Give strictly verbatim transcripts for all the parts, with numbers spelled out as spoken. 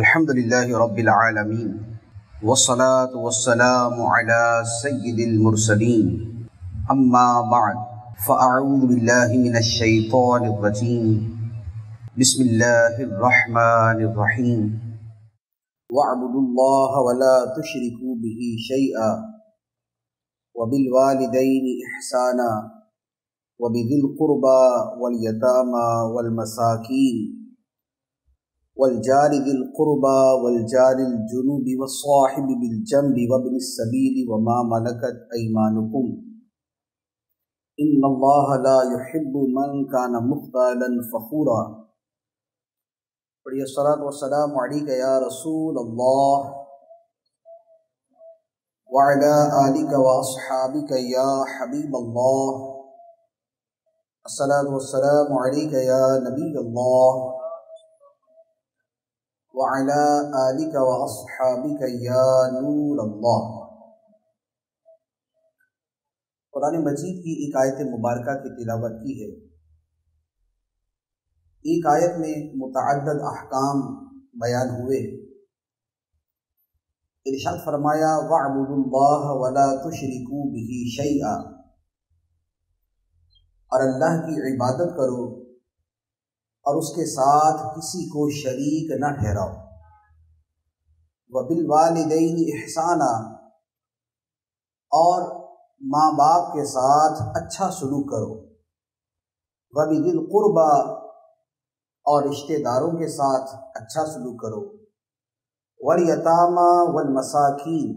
अल्हम्दुलिल्लाहि रब्बिल आलमीन वस्सलातु वस्सलामु अला सय्यिदिल मुरसलीन अम्मा बअद फ़अऊज़ु बिल्लाहि मिनश शैतानिर रजीम बिस्मिल्लाहिर रहमानिर रहीम वअबुदुल्लाह वला तुश्रिकू बिही शैअन वबिल वालिदैनि इहसाना वबिदिल क़ुर्बा वल यतामा वल मसाकीन वलजार दिल क़ुर्बा वलजार जुनूब वस्साहिब बिल जंब वबन सबील वमा मलकत ऐमानुकुम इन्नल्लाह ला युहिब्बु मन कान मुख्तालन फ़खूरा। पढ़िए सलात व सलाम अलैका या रसूल अल्लाह व अला आलिका व अस्हाबिका या हबीब अल्लाह। अस्सलात व सलाम अलैका या नबी अल्लाह वअला आलिका व अस्हाबिका या नूर अल्लाह। कुरान मजीद की एक आयत मुबारका की तिलावत की है। एक आयत में मुतअद्दद अहकाम बयान हुए। इरशाद फरमाया वअबुदुल्लाह वला तुशरिकू बिही शैआ, और अल्लाह की इबादत करो और उसके साथ किसी को शरीक न ठहराओ। वबिल वालिदैन इहसाना, और माँ बाप के साथ अच्छा सलूक करो। वबिदिल क़ुर्बा, और रिश्तेदारों के साथ अच्छा सलूक करो। वल यतामा वल मसाकीन,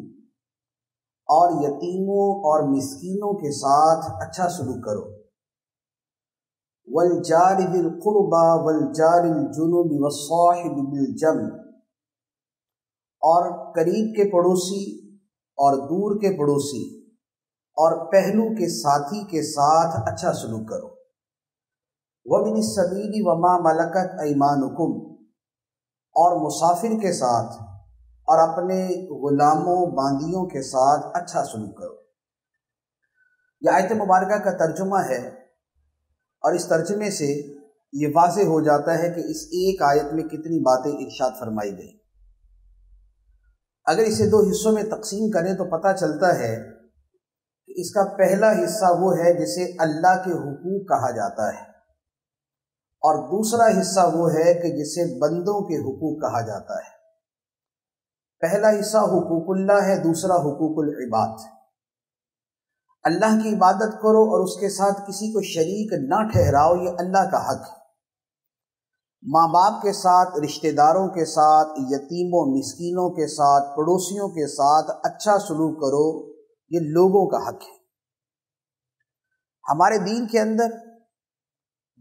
और यतीमों और मिस्कीनों के साथ अच्छा सलूक करो। वलजार दिल क़ुर्बा वलजार जुनूब वस्साहिब बिल जंब, और करीब के पड़ोसी और दूर के पड़ोसी और पहलू के साथी के साथ अच्छा सलूक करो। वबिन सबील वमा मलकत ऐमानुकुम, और मुसाफिर के साथ और अपने ग़ुलामों बांदियों के साथ अच्छा सलूक करो। यह आयत मुबारका का तर्जुमा है, और इस तर्जुमे से ये वाज़े हो जाता है कि इस एक आयत में कितनी बातें इरशाद फरमाई गई। अगर इसे दो हिस्सों में तकसीम करें तो पता चलता है कि इसका पहला हिस्सा वो है जिसे अल्लाह के हुकूक कहा जाता है, और दूसरा हिस्सा वो है कि जिसे बंदों के हुकूक कहा जाता है। पहला हिस्सा हुकूकुल्लाह है, दूसरा हुकूकुल इबाद। अल्लाह की इबादत करो और उसके साथ किसी को शरीक ना ठहराओ, ये अल्लाह का हक है। माँ बाप के साथ, रिश्तेदारों के साथ, यतीमों मिस्कीनों के साथ, पड़ोसियों के साथ अच्छा सलूक करो, ये लोगों का हक है। हमारे दीन के अंदर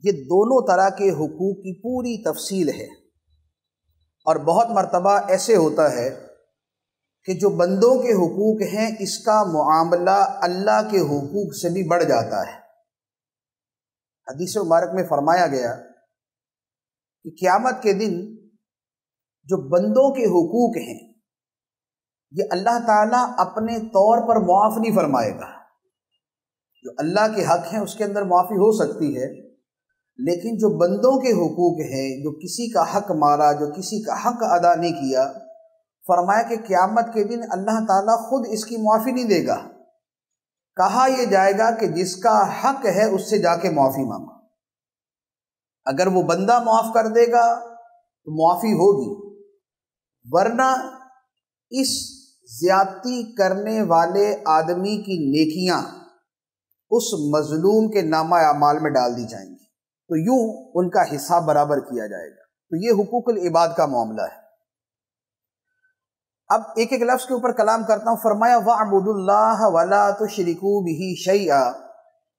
ये दोनों तरह के हुकूक की पूरी तफसील है, और बहुत मर्तबा ऐसे होता है कि जो बंदों के हुकूक हैं इसका मुआमला अल्लाह के हुकूक से भी बढ़ जाता है। हदीस मुबारक में फरमाया गया कि क़यामत के दिन जो बंदों के हुकूक हैं ये अल्लाह ताला अपने तौर पर मुआफ़ नहीं फरमाएगा। जो अल्लाह के हक़ हैं उसके अंदर मुआफ़ी हो सकती है, लेकिन जो बंदों के हुकूक हैं, जो किसी का हक़ मारा, जो किसी का हक़ अदा नहीं किया, फरमाया कि क़यामत के दिन अल्लाह ताला ख़ुद इसकी मुआफ़ी नहीं देगा। कहा यह जाएगा कि जिसका हक़ है उससे जाके मुआफ़ी मांगो। अगर वो बंदा मुआफ़ कर देगा तो मुआफ़ी होगी, वरना इस ज़्यादती करने वाले आदमी की नेकियां उस मज़लूम के नामा अमाल में डाल दी जाएंगी, तो यूँ उनका हिसाब बराबर किया जाएगा। तो ये हुकूकुल इबाद का मामला है। अब एक एक लफ्ज़ के ऊपर कलाम करता हूँ। फरमाया वअबुदुल्लाह वला तुशरिकू बिही शैआ,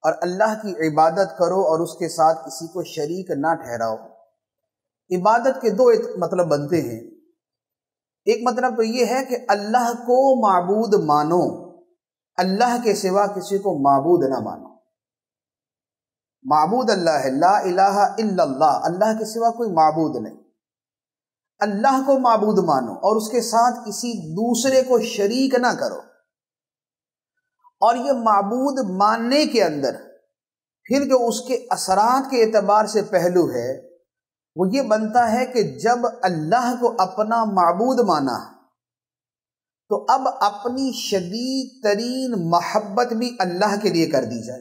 और अल्लाह की इबादत करो और उसके साथ किसी को शरीक ना ठहराओ। इबादत के दो मतलब बनते हैं। एक मतलब तो ये है कि अल्लाह को माबूद मानो, अल्लाह के सिवा किसी को माबूद ना मानो। माबूद अल्लाह है, ला इलाहा इल्लल्लाह, अल्लाह के सिवा कोई माबूद नहीं। अल्लाह को माबूद मानो और उसके साथ किसी दूसरे को शरीक ना करो। और ये माबूद मानने के अंदर फिर जो उसके असरात के एतबार से पहलू है, वो ये बनता है कि जब अल्लाह को अपना माबूद माना तो अब अपनी शदीद तरीन मोहब्बत भी अल्लाह के लिए कर दी जाए,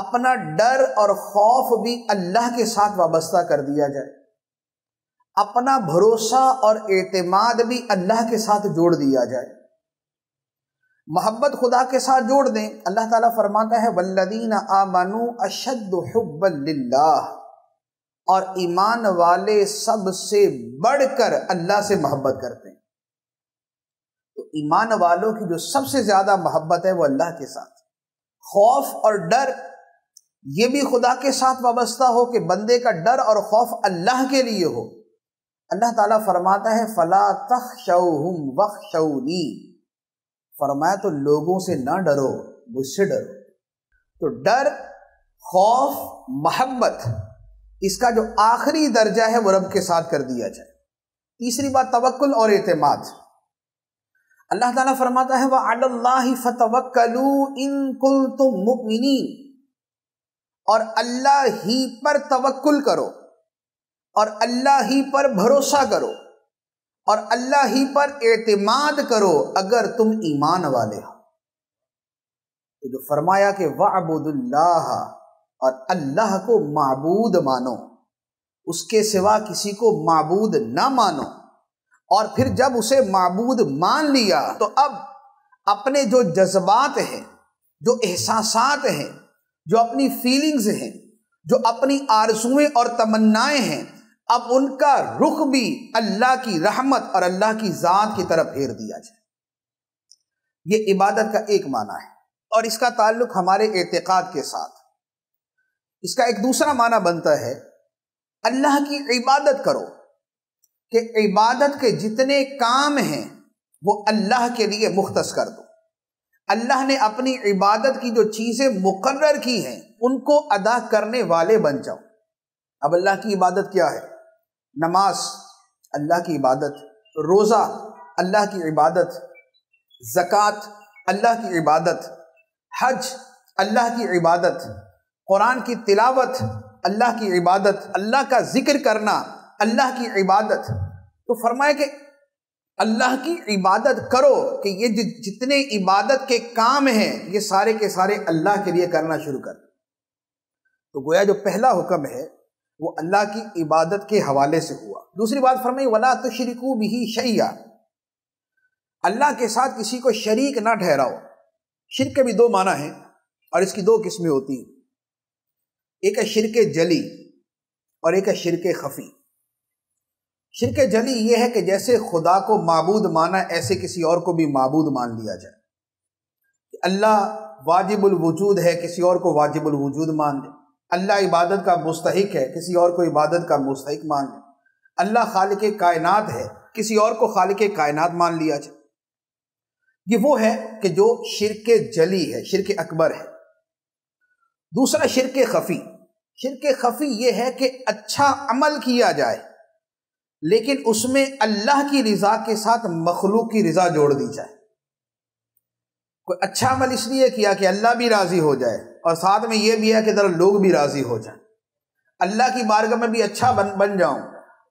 अपना डर और खौफ भी अल्लाह के साथ वाबस्ता कर दिया जाए, अपना भरोसा और एतमाद भी अल्लाह के साथ जोड़ दिया जाए, मोहब्बत खुदा के साथ जोड़ दें। अल्लाह ताला फरमाता है वल्लदीना आमनू अशद्दु हुब्बन लिल्लाह, और ईमान वाले सबसे बढ़कर अल्लाह से मोहब्बत करते हैं। तो ईमान वालों की जो सबसे ज्यादा मोहब्बत है वो अल्लाह के साथ। खौफ और डर ये भी खुदा के साथ वाबस्ता हो कि बंदे का डर और खौफ अल्लाह के लिए हो। अल्लाह ताला फरमाता है फला तखशौहुम वखशौनी, फरमाया तो लोगों से ना डरो मुझसे डरो। तो डर, खौफ, मोहब्बत, इसका जो आखिरी दर्जा है वो रब के साथ कर दिया जाए। तीसरी बात तवक्कुल और एतमाद। अल्लाह ताला फरमाता है व अल्लाहि फतवक्कलू इन कुंतुम मुमिनीन, और अल्लाह ही पर तवक्कुल करो और अल्लाह ही पर भरोसा करो और अल्लाह ही पर एतमाद करो अगर तुम ईमान वाले हो। तो जो फरमाया कि वअबुदुल्लाह, और अल्लाह को माबूद मानो, उसके सिवा किसी को माबूद ना मानो। और फिर जब उसे माबूद मान लिया तो अब अपने जो जज्बात हैं, जो एहसासात हैं, जो अपनी फीलिंग्स हैं, जो अपनी आरज़ुएं और तमन्नाएं हैं, अब उनका रुख भी अल्लाह की रहमत और अल्लाह की ज़ात की तरफ फेर दिया जाए। ये इबादत का एक माना है और इसका ताल्लुक हमारे एतिक़ाद के साथ। इसका एक दूसरा माना बनता है अल्लाह की इबादत करो, कि इबादत के जितने काम हैं वो अल्लाह के लिए मुख्तस कर दो। अल्लाह ने अपनी इबादत की जो चीज़ें मुकर्रर की हैं उनको अदा करने वाले बन जाओ। अब अल्लाह की इबादत क्या है? नमाज अल्लाह की इबादत, रोज़ा अल्लाह की इबादत, ज़कात अल्लाह की इबादत, हज अल्लाह की इबादत, कुरान की तिलावत अल्लाह की इबादत, अल्लाह का जिक्र करना अल्लाह की इबादत। तो फरमाया कि अल्लाह की इबादत करो, कि ये जितने इबादत के काम हैं ये सारे के सारे अल्लाह के लिए करना शुरू कर। तो गोया जो पहला हुक्म है वो अल्लाह की इबादत के हवाले से हुआ। दूसरी बात फरमाई वला तुशरिकू बिही शैया, अल्लाह के साथ किसी को शरीक ना ठहराओ। शिर्क के भी दो माना है और इसकी दो किस्में होती हैं, एक है शिरके जली और एक है शिरके खफी। शिरके जली यह है कि जैसे खुदा को माबूद माना ऐसे किसी और को भी माबूद मान लिया जाए, कि अल्लाह वाजिबुल वजूद है किसी और को वाजिबुल वजूद मान ले, अल्लाह इबादत का मुस्तहिक है किसी और को इबादत का मुस्तहिक मान ले, अल्लाह खालिके कायनात है किसी और को खालिके कायनात मान लिया जाए। ये वो है कि जो शिरके जली है, शिरके अकबर है। दूसरा शिरके खफी। शिरके खफी ये है कि अच्छा अमल किया जाए लेकिन उसमें अल्लाह की रज़ा के साथ मखलूक की रज़ा जोड़ दी जाए। कोई अच्छा अमल इसलिए किया कि अल्लाह भी राज़ी हो जाए और साथ में ये भी है कि ज़रा लोग भी राज़ी हो जाएं, अल्लाह की बारगाह में भी अच्छा बन बन जाऊं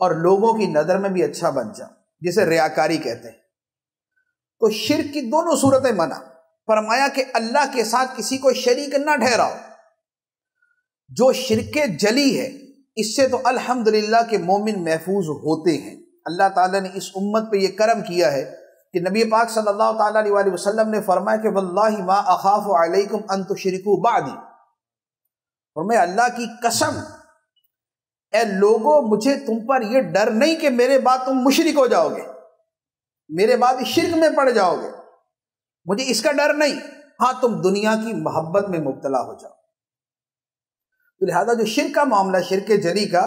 और लोगों की नज़र में भी अच्छा बन जाऊं, जिसे रियाकारी कहते हैं। तो शिर्क की दोनों सूरतें मना। फरमाया कि अल्लाह के साथ किसी को शरीक ना ठहराओ। जो शिरके जली है इससे तो अल्हम्दुलिल्लाह के मोमिन महफूज होते हैं। अल्लाह ताला ने इस उम्मत पे ये करम किया है कि नबी पाक सल्लल्लाहु ताला अलैहि वसल्लम ने फरमाया कि वल्लाहि मा अखाफु अलैकुम अन तुशरिकू बादी, और मैं अल्लाह की कसम ए लोगो मुझे तुम पर यह डर नहीं कि मेरे बाद तुम मुशरिक हो जाओगे, मेरे बाद शिरक में पड़ जाओगे, मुझे इसका डर नहीं। हाँ, तुम दुनिया की मोहब्बत में मुब्तला हो जाओ। तो लिहाजा जो शिर्क का मामला, शिर्क जली का,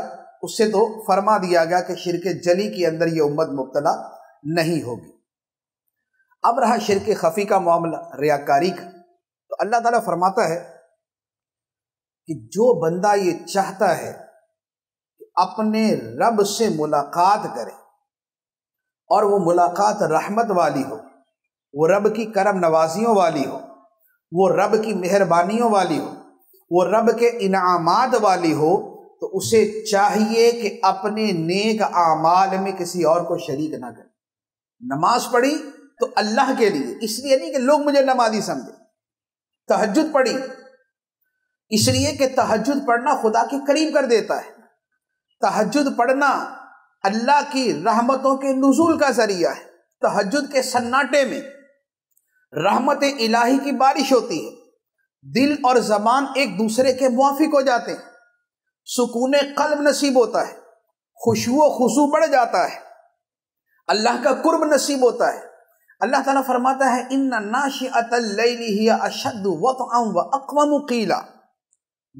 उससे तो फरमा दिया गया कि शिर्क जली के अंदर ये उम्मत मुब्तला नहीं होगी। अब रहा शिर्क खफी का मामला, रियाकारी का। तो अल्लाह ताला फरमाता है कि जो बंदा ये चाहता है कि अपने रब से मुलाकात करे और वो मुलाकात रहमत वाली हो, वो रब की करम नवाजियों वाली हो, वो रब की मेहरबानियों वाली हो, वो रब के इनामात वाली हो, तो उसे चाहिए कि अपने नेक आमाल में किसी और को शरीक ना करे। नमाज पढ़ी तो अल्लाह के लिए, इसलिए नहीं कि लोग मुझे नमाजी समझे। तहज्जुद पढ़ी इसलिए कि तहज्जुद पढ़ना खुदा के करीब कर देता है। तहज्जुद पढ़ना अल्लाह की रहमतों के नुज़ूल का जरिया है। तहज्जुद के सन्नाटे में रहमत इलाही की बारिश होती है, दिल और ज़बान एक दूसरे के मुवाफिक हो जाते हैं, सुकून कल्ब नसीब होता है, खुशू खुशू बढ़ जाता है, अल्लाह का कुर्ब नसीब होता है। अल्लाह ताला फरमाता है इन्ना नाशिअतल लैली हिया अशद्दु वतअन व अक़वमु क़ीला,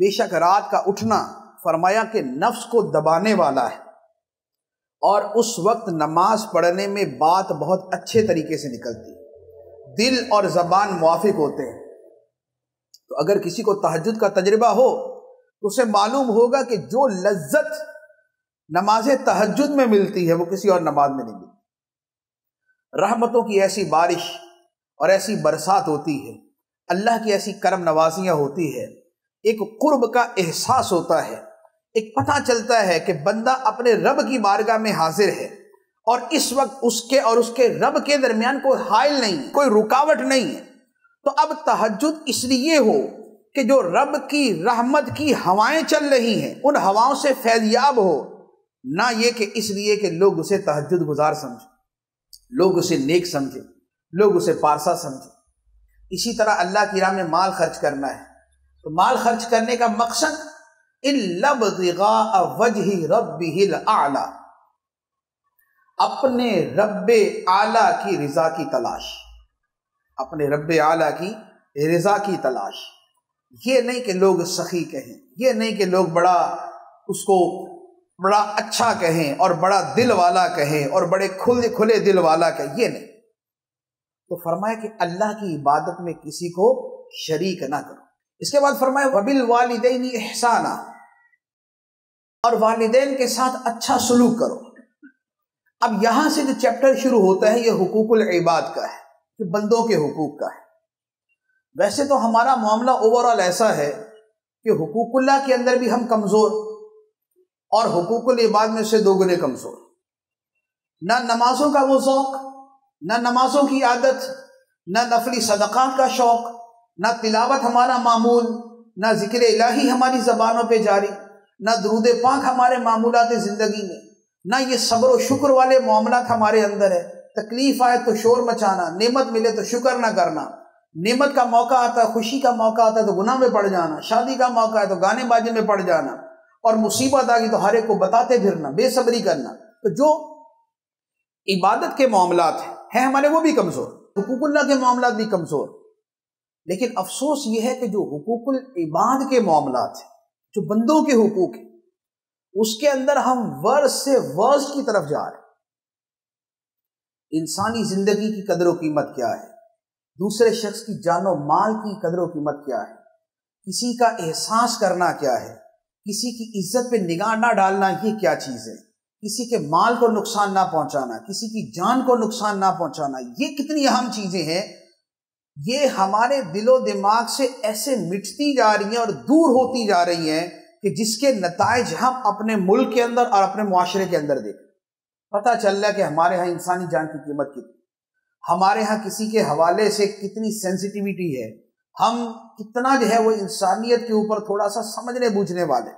बेशक रात का उठना फरमाया कि नफ्स को दबाने वाला है और उस वक्त नमाज पढ़ने में बात बहुत अच्छे तरीके से निकलती है, दिल और ज़बान मुवाफिक होते हैं। तो अगर किसी को तहज्जुद का तजर्बा हो तो उसे मालूम होगा कि जो लज्जत नमाज तहज्जुद में मिलती है वो किसी और नमाज में नहीं मिलती। रहमतों की ऐसी बारिश और ऐसी बरसात होती है, अल्लाह की ऐसी करम नवाजियाँ होती है, एक कुर्ब का एहसास होता है, एक पता चलता है कि बंदा अपने रब की बारगाह में हाजिर है और इस वक्त उसके और उसके रब के दरमियान कोई हाइल नहीं, कोई रुकावट नहीं है। तो अब तहज्जुद इसलिए हो कि जो रब की रहमत की हवाएं चल रही हैं उन हवाओं से फैज़याब हो, ना ये कि इसलिए कि लोग उसे तहज्जुद गुजार समझें, लोग उसे नेक समझें, लोग उसे पारसा समझें। इसी तरह अल्लाह की राह में माल खर्च करना है तो माल खर्च करने का मकसद इल्लबतिगाअ वजहि रब्बिहिल आला, अपने रब्बे आला की रिजा की तलाश, अपने रब्बे आला की रिजा की तलाश। ये नहीं कि लोग सखी कहें, ये नहीं कि लोग बड़ा उसको बड़ा अच्छा कहें और बड़ा दिल वाला कहें और बड़े खुले खुले दिल वाला कहें, ये नहीं। तो फरमाया कि अल्लाह की इबादत में किसी को शरीक ना करो। इसके बाद फरमाया वबिल वालिदैन एहसाना, और वालिदैन के साथ अच्छा सलूक करो। अब यहाँ से जो चैप्टर शुरू होता है ये हुकूकुल इबाद का है, कि बंदों के हुकूक का है। वैसे तो हमारा मामला ओवरऑल ऐसा है कि हुकूकुल्लाह के अंदर भी हम कमज़ोर और हुकूकुल इबाद में से दोगुने कमज़ोर। ना नमाजों का वो शौक़, ना नमाजों की आदत, ना नफली सदक़ात का शौक़, ना तिलावत हमारा मामूल, ना ज़िक्र इलाही हमारी ज़बानों पे जारी, ना दुरूद पाक हमारे मामूलात ज़िंदगी में, ना ये सब्र व शुक्र वाले मामला हमारे अंदर है। तकलीफ़ आए तो शोर मचाना, नेमत मिले तो शुक्र ना करना, नेमत का मौका आता है, खुशी का मौका आता है तो गुनाह में पड़ जाना, शादी का मौका है तो गाने बाजे में पड़ जाना, और मुसीबत आ गई तो हर एक को बताते फिरना, बेसब्री करना। तो जो इबादत के मामलात हैं हमारे वो भी कमज़ोर, हुकूकुल्लाह के मामलात भी कमज़ोर। लेकिन अफसोस ये है कि जो हुकूकुल इबाद के मामलात हैं, जो बंदों के हुकूक हैं, उसके अंदर हम वर्स से वर्स की तरफ जा रहे हैं। इंसानी ज़िंदगी की कदर व कीमत क्या है, दूसरे शख्स की जानो माल की कदर व कीमत क्या है, किसी का एहसास करना क्या है, किसी की इज्जत पे निगाह ना डालना ये क्या चीज़ है, किसी के माल को नुकसान ना पहुंचाना, किसी की जान को नुकसान ना पहुंचाना, ये कितनी अहम चीज़ें हैं। ये हमारे दिलो दिमाग से ऐसे मिटती जा रही हैं और दूर होती जा रही हैं कि जिसके नताइज हम अपने मुल्क के अंदर और अपने मुआशरे के अंदर देखें। पता चल रहा है कि हमारे यहाँ इंसानी जान की कीमत कितनी, हमारे यहाँ किसी के हवाले से कितनी सेंसिटिविटी है, हम कितना जो है वो इंसानियत के ऊपर थोड़ा सा समझने बूझने वाले।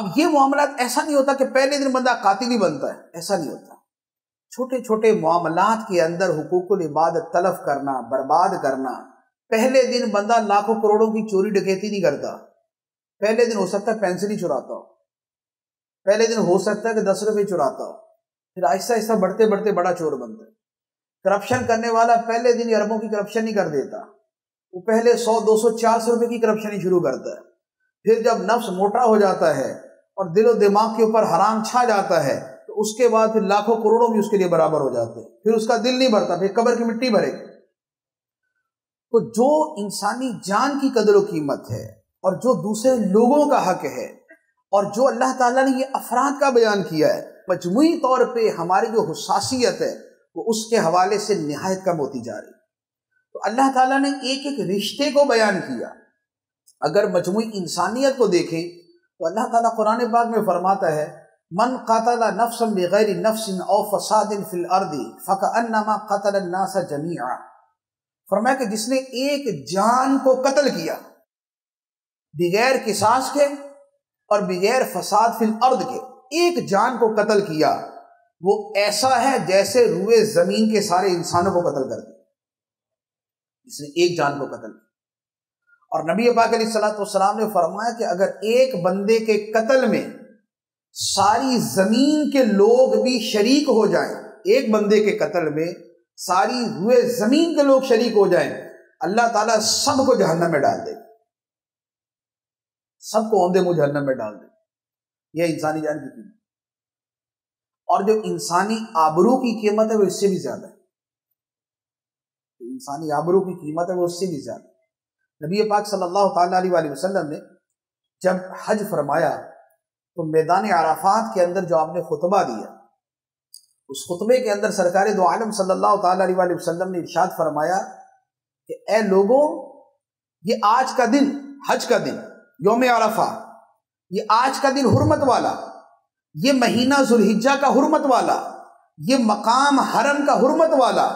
अब ये मामलात ऐसा नहीं होता कि पहले दिन बंदा कातिल ही बनता है, ऐसा नहीं होता। छोटे छोटे मामलात के अंदर हुकूकुल इबादत तलफ करना, बर्बाद करना। पहले दिन बंदा लाखों करोड़ों की चोरी डकैती नहीं करता, पहले दिन हो सकता है पेंसिल ही चुराता हो, पहले दिन हो सकता है कि दस रुपये चुराता हो, फिर आहिस्ता आहिस्ता बढ़ते बढ़ते बड़ा चोर बनता है। करप्शन करने वाला पहले दिन अरबों की करप्शन ही कर देता, वो पहले सौ दो सौ चार सौ रुपये की करप्शन ही शुरू करता है। फिर जब नफ्स मोटा हो जाता है और दिलो दिमाग के ऊपर हराम छा जाता है तो उसके बाद फिर लाखों करोड़ों भी उसके लिए बराबर हो जाते हैं, फिर उसका दिल नहीं भरता, फिर कब्र की मिट्टी भरेगी। तो जो इंसानी जान की कदर व कीमत है और जो दूसरे लोगों का हक है और जो अल्लाह ताला ने ये अफराद का बयान किया है, मजमुई तौर पे हमारी जो हसासियत है वो उसके हवाले से नहायत कम होती जा रही। तो अल्लाह ताला ने एक एक रिश्ते को बयान किया। अगर मजमुई इंसानियत को देखें तो अल्लाह ताला कुरान पाक में फरमाता है मन क़तला नफ़्सन बिग़ैरि नफ़्सिन औ फ़सादिन फ़िल अर्दी फ़कअन्नमा क़तला नास जमीआ। फरमाया कि जिसने एक जान को कत्ल किया बगैर किसास के और बगैर फसाद फिल अर्द के, एक जान को कत्ल किया, वो ऐसा है जैसे रुए ज़मीन के सारे इंसानों को कत्ल कर दिया, जिसने एक जान को कत्ल किया। और नबी पाक अलैहिस्सलातु वस्सलाम ने फरमाया कि अगर एक बंदे के कत्ल में सारी ज़मीन के लोग भी शरीक हो जाएं, एक बंदे के कत्ल में सारी रुए ज़मीन के लोग शरीक हो जाएं, अल्लाह ताला सबको जहन्नम में डाल दे, सबको औंधे मुँह जहन्नम में डाल दे। यह इंसानी जान की कीमत, और जो इंसानी आबरू की कीमत है वो इससे भी ज़्यादा है। इंसानी आबरू की कीमत है वो इससे भी ज़्यादा। नबी पाक सल्लल्लाहु ताला अलैहि वसल्लम ने जब हज फरमाया तो मैदान अराफात के अंदर जो आपने खुतबा दिया, उस खुतबे के अंदर सरकार दो आलम सल्लल्लाहु ताला अलैहि वसल्लम ने इरशाद फरमाया कि ए लोगों, ये आज का दिन, हज का दिन, योम अराफा, ये आज का दिन हुर्मत वाला, ये महीना जुल्हिज्जा का हुर्मत वाला, ये मकाम हरम का हुर्मत वाला,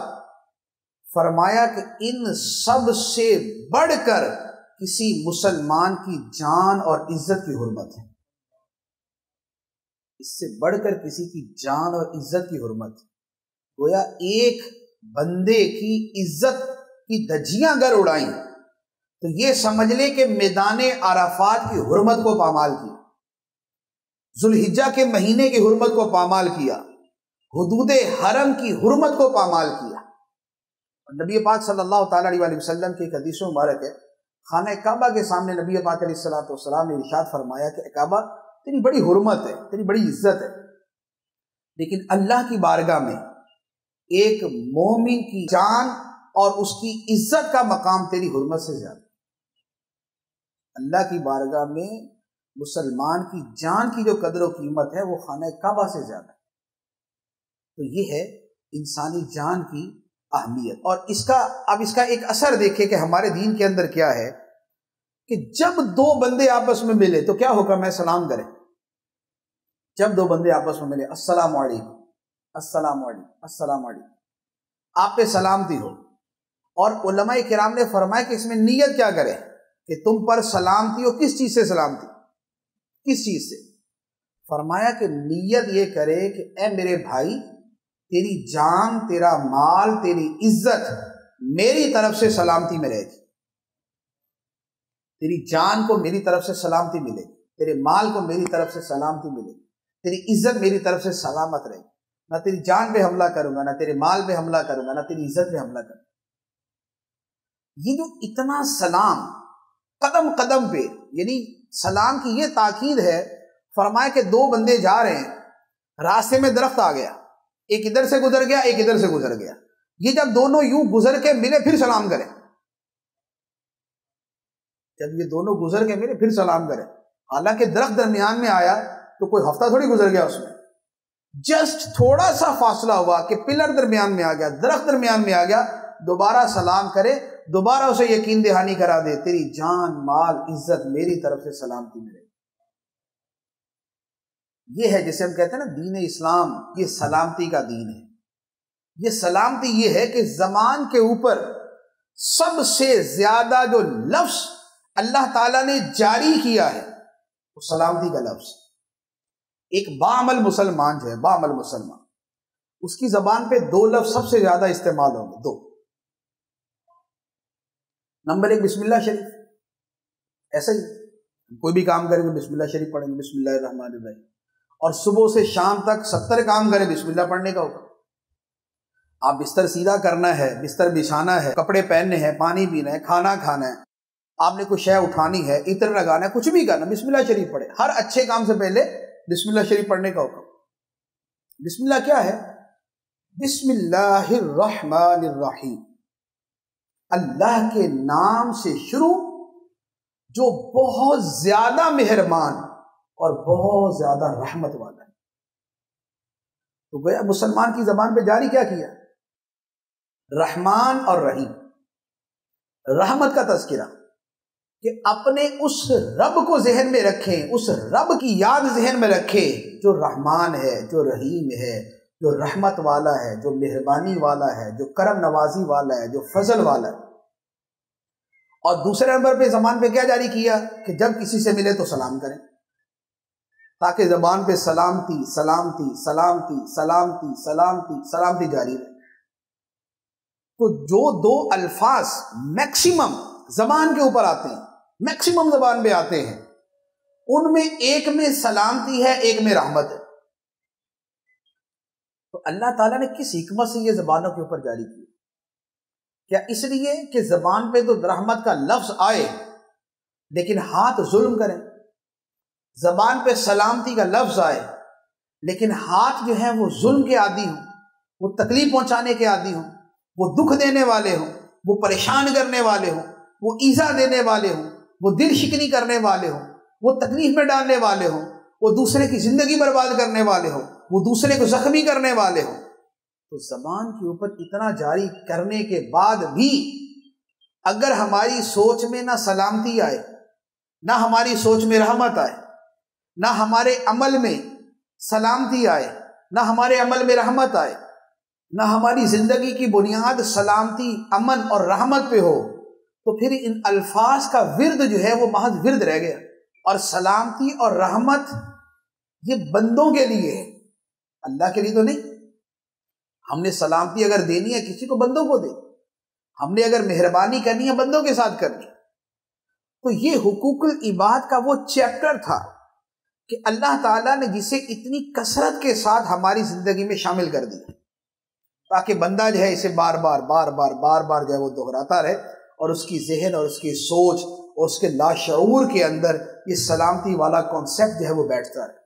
फरमाया कि इन सब से बढ़कर किसी मुसलमान की जान और इज्जत की हुर्मत है, इससे बढ़कर किसी की जान और इज्जत की हुर्मत है। गोया एक बंदे की इज्जत की धज्जियां अगर उड़ाई तो ये समझ ले कि मैदाने अराफात की हुर्मत को पामाल किया, जुल्हिज्जा के महीने की हुर्मत को पामाल किया, हुदूदे हरम की हुर्मत को पामाल किया। नबी पाक सल्लल्लाहु ताला अलैहि वसल्लम की हदीसों मुबारक है, खाना काबा के सामने नबी पाक अलैहिस्सलातु वस्सलाम ने इरशाद फरमाया कि काबा तेरी बड़ी हुर्मत है, तेरी बड़ी इज्जत है, लेकिन अल्लाह की बारगाह में एक मोमिन की जान और उसकी इज्जत का मकाम तेरी हुर्मत से ज़्यादा। अल्लाह की बारगाह में मुसलमान की जान की जो कदर व कीमत है वो खाना काबा से ज़्यादा। तो ये है इंसानी जान की अहमियत। और इसका अब इसका एक असर देखें कि हमारे दीन के अंदर क्या है कि जब दो बंदे आपस में मिले तो क्या हुक्म है, सलाम करें। जब दो बंदे आपस में मिले, अस्सलाम वालेकुम, अस्सलाम वालेकुम, अस्सलाम वालेकुम, आप पे सलामती हो। और उलमाए किराम ने फरमाया कि इसमें नियत क्या करें कि तुम पर सलामती हो, किस चीज़ से सलामती, किस चीज़ से। फरमाया कि नियत ये करे कि ए मेरे भाई, तेरी जान, तेरा माल, तेरी इज्जत मेरी तरफ से सलामती में रहेगी, तेरी जान को मेरी तरफ से सलामती मिलेगी, तेरे माल को मेरी तरफ से सलामती मिलेगी, तेरी इज्जत मेरी तरफ से सलामत रहेगी। ना तेरी जान पे हमला करूंगा, ना तेरे माल पे हमला करूंगा, ना तेरी इज्जत पे हमला करूंगा। ये जो इतना सलाम कदम कदम पे, यानी सलाम की ये ताकीद है। फरमाया कि दो बंदे जा रहे हैं, रास्ते में दरख्त आ गया, एक इधर से गुजर गया, एक इधर से गुजर गया, ये जब दोनों यूं गुजर के मिले फिर सलाम करें, जब ये दोनों गुजर के मिले फिर सलाम करें। हालांकि दरख्त दरमियान में आया तो कोई हफ्ता थोड़ी गुजर गया, उसमें जस्ट थोड़ा सा फासला हुआ कि पिलर दरमियान में आ गया, दरख्त दरमियान में आ गया, दोबारा सलाम करे, दोबारा उसे यकीन दहानी करा दे, तेरी जान, माल, इज्जत मेरी तरफ से सलामती मिले। ये है जैसे हम कहते हैं ना, दीन इस्लाम ये सलामती का दीन है। ये सलामती ये है कि ज़मान के ऊपर सबसे ज़्यादा जो लफ्ज़ अल्लाह ताला ने जारी किया है वो सलामती का लफ्ज़। एक बामल मुसलमान जो है, बामल मुसलमान, उसकी ज़बान पे दो लफ्ज़ सबसे ज़्यादा इस्तेमाल होंगे, दो। नंबर एक, बिस्मिल्लाह शरीफ। ऐसे ही कोई भी काम करेंगे बिस्मिल्लाह शरीफ पढ़ेंगे, बिस्मिल्लाहिर्रहमानिर्रहीम, और सुबह से शाम तक सत्तर काम करें, बिस्मिल्लाह पढ़ने का होगा। आप बिस्तर सीधा करना है, बिस्तर बिछाना है, कपड़े पहनने हैं, पानी पीना है, खाना खाना है, आपने कुछ शय उठानी है, इत्र लगाना है, कुछ भी करना, बिस्मिल्लाह शरीफ पढ़े। हर अच्छे काम से पहले बिस्मिल्लाह शरीफ पढ़ने का होगा। बिस्मिल्लाह क्या है? बिस्मिल्लाहिर्रहमानिर्रहीम, अल्लाह के नाम से शुरू जो बहुत ज्यादा मेहरबान और बहुत ज्यादा रहमत वाला है। तो गया मुसलमान की जबान पे जारी क्या किया? रहमान और रहीम। रहमत का तज़किरा कि अपने उस रब को जहन में रखें, उस रब की याद जहन में रखें जो रहमान है, जो रहीम है, जो रहमत वाला है, जो मेहरबानी वाला है, जो करम नवाजी वाला है, जो फजल वाला है। और दूसरे नंबर पे ज़बान पे क्या जारी किया कि जब किसी से मिले तो सलाम करें, ताकि ज़बान पे सलामती सलामती सलामती सलामती सलामती सलामती जारी रहे। तो जो दो अल्फाज मैक्सिमम ज़बान के ऊपर आते हैं, मैक्सिमम ज़बान पे आते हैं, उनमें एक में सलामती है, एक में रहमत है। तो अल्लाह ताला ने किस हिकमत से ये ज़बानों के ऊपर जारी की? क्या इसलिए कि ज़बान पे तो रहमत का लफ्ज़ आए लेकिन हाथ जुल्म करें, ज़बान पे सलामती का लफ्ज़ आए लेकिन हाथ जो है वो जुल्म के आदी हों, वो तकलीफ़ पहुँचाने के आदी हों, वो दुख देने वाले हों, वो परेशान करने वाले हों, वो ईज़ा देने वाले हों, वो दिल शिकनी करने वाले हों, वो तकलीफ़ में डालने वाले हों, वो दूसरे की ज़िंदगी बर्बाद करने वाले हों, वो दूसरे को ज़ख्मी करने वाले हों। तो ज़बान के ऊपर इतना जारी करने के बाद भी अगर हमारी सोच में ना सलामती आए, ना हमारी सोच में रहमत आए, ना हमारे अमल में सलामती आए, ना हमारे अमल में रहमत आए, ना हमारी ज़िंदगी की बुनियाद सलामती, अमन और रहमत पे हो, तो फिर इन अल्फाज का विर्द जो है वो महज विर्द रह गया। और सलामती और रहमत ये बंदों के लिए है, अल्लाह के लिए तो नहीं। हमने सलामती अगर देनी है किसी को, बंदों को दे। हमने अगर मेहरबानी करनी है, बंदों के साथ करनी। तो ये हुकूकुल इबाद का वो चैप्टर था कि अल्लाह ताला ने जिसे इतनी कसरत के साथ हमारी ज़िंदगी में शामिल कर दिया, ताकि बंदा जो है इसे बार बार बार बार बार बार जो है वो दोहराता रहे और उसकी जहन और उसकी सोच और उसके लाशऊर के अंदर ये सलामती वाला कॉन्सेप्ट जो है वो बैठता रहे।